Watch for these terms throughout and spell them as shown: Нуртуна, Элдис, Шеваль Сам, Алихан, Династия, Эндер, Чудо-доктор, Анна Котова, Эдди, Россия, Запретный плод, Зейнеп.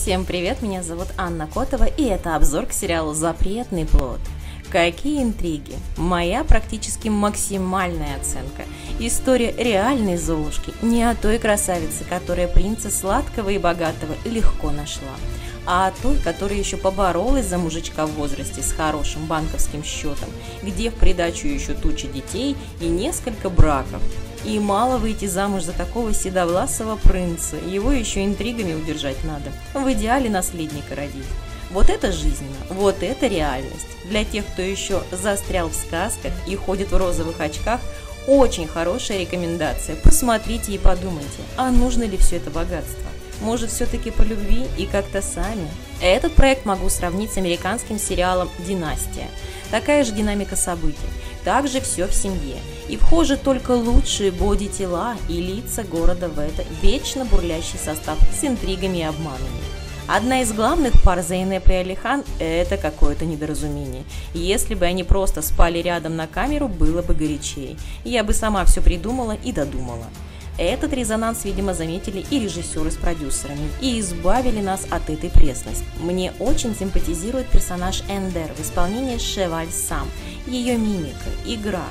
Всем привет, меня зовут Анна Котова, и это обзор к сериалу «Запретный плод». Какие интриги! Моя практически максимальная оценка. История реальной Золушки, не о той красавице, которая принца сладкого и богатого легко нашла, а о той, которая еще поборолась за мужичка в возрасте с хорошим банковским счетом, где в придачу еще туча детей и несколько браков. И мало выйти замуж за такого седовласого принца, его еще интригами удержать надо, в идеале наследника родить. Вот это жизненно, вот это реальность. Для тех, кто еще застрял в сказках и ходит в розовых очках, очень хорошая рекомендация. Посмотрите и подумайте, а нужно ли все это богатство? Может, все-таки по любви и как-то сами? Этот проект могу сравнить с американским сериалом «Династия». Такая же динамика событий, также все в семье. И вхожи только лучшие боди-тела и лица города в этот вечно бурлящий состав с интригами и обманами. Одна из главных пар Зейнеп и Алихан – это какое-то недоразумение. Если бы они просто спали рядом на камеру, было бы горячее. Я бы сама все придумала и додумала. Этот резонанс, видимо, заметили и режиссеры с продюсерами, и избавили нас от этой пресности. Мне очень симпатизирует персонаж Эндер в исполнении Шеваль Сам, ее мимика, игра.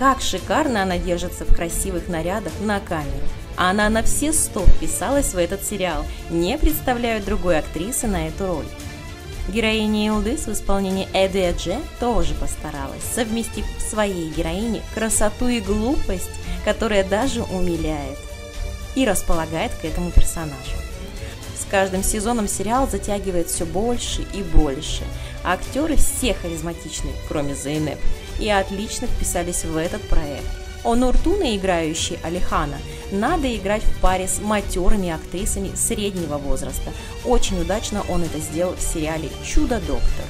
Как шикарно она держится в красивых нарядах на камеру. Она на все 100 вписалась в этот сериал, не представляю другой актрисы на эту роль. Героиня Элдис в исполнении Эдди тоже постаралась, совместив в своей героине красоту и глупость, которая даже умиляет и располагает к этому персонажу. С каждым сезоном сериал затягивает все больше и больше. Актеры все харизматичны, кроме Зейнеп, и отлично вписались в этот проект. О Нуртуна, играющей Алихана, надо играть в паре с матерыми актрисами среднего возраста. Очень удачно он это сделал в сериале «Чудо-доктор».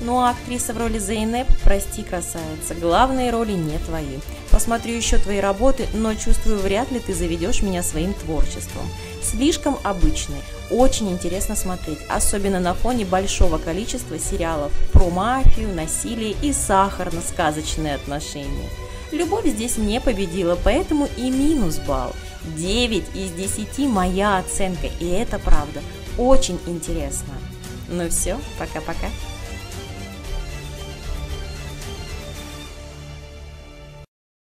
Ну а актриса в роли Зейнеп, прости, красавица, главные роли не твои. Посмотрю еще твои работы, но чувствую, вряд ли ты заведешь меня своим творчеством. Слишком обычный, очень интересно смотреть, особенно на фоне большого количества сериалов про мафию, насилие и сахарно-сказочные отношения. Любовь здесь не победила, поэтому и минус балл. 9 из 10 моя оценка, и это правда, очень интересно. Ну все, пока-пока.